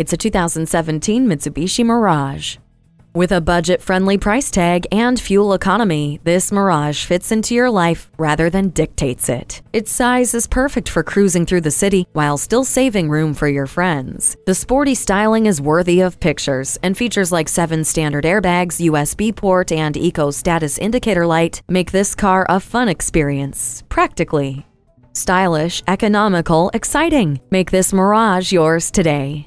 It's a 2017 Mitsubishi Mirage. With a budget-friendly price tag and fuel economy, this Mirage fits into your life rather than dictates it. Its size is perfect for cruising through the city while still saving room for your friends. The sporty styling is worthy of pictures, and features like 7 standard airbags, USB port, and Eco Status Indicator Light make this car a fun experience, practically. Stylish, economical, exciting. Make this Mirage yours today.